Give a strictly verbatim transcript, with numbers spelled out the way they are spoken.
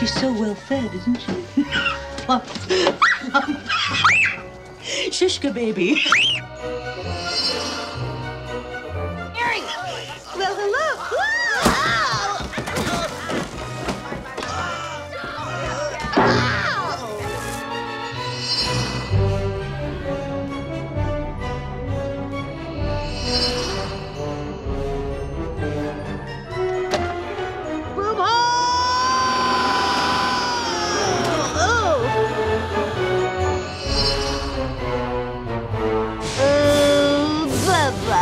She's so well fed, isn't she? Shishka baby. Harry! Well, hello! Blah, blah.